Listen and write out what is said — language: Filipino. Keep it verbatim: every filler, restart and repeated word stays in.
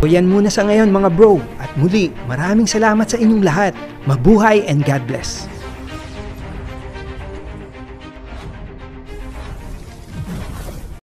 So yan muna sa ngayon mga bro, at muli maraming salamat sa inyong lahat. Mabuhay and God bless!